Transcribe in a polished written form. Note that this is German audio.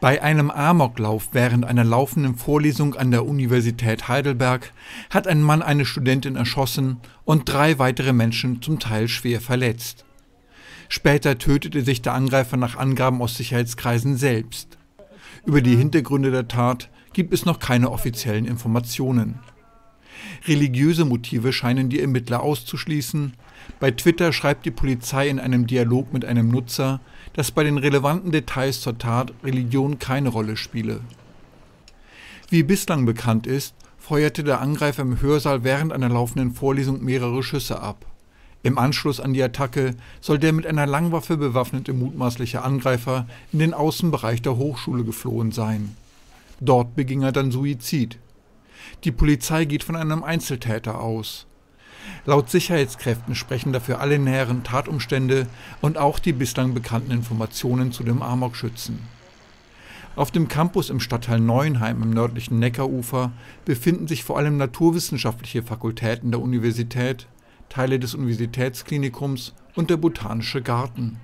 Bei einem Amoklauf während einer laufenden Vorlesung an der Universität Heidelberg hat ein Mann eine Studentin erschossen und 3 weitere Menschen zum Teil schwer verletzt. Später tötete sich der Angreifer nach Angaben aus Sicherheitskreisen selbst. Über die Hintergründe der Tat gibt es noch keine offiziellen Informationen. Religiöse Motive scheinen die Ermittler auszuschließen. Bei Twitter schreibt die Polizei in einem Dialog mit einem Nutzer, dass bei den relevanten Details zur Tat Religion keine Rolle spiele. Wie bislang bekannt ist, feuerte der Angreifer im Hörsaal während einer laufenden Vorlesung mehrere Schüsse ab. Im Anschluss an die Attacke soll der mit einer Langwaffe bewaffnete mutmaßliche Angreifer in den Außenbereich der Hochschule geflohen sein. Dort beging er dann Suizid. Die Polizei geht von einem Einzeltäter aus. Laut Sicherheitskräften sprechen dafür alle näheren Tatumstände und auch die bislang bekannten Informationen zu dem Amokschützen. Auf dem Campus im Stadtteil Neuenheim im nördlichen Neckarufer befinden sich vor allem naturwissenschaftliche Fakultäten der Universität, Teile des Universitätsklinikums und der Botanische Garten.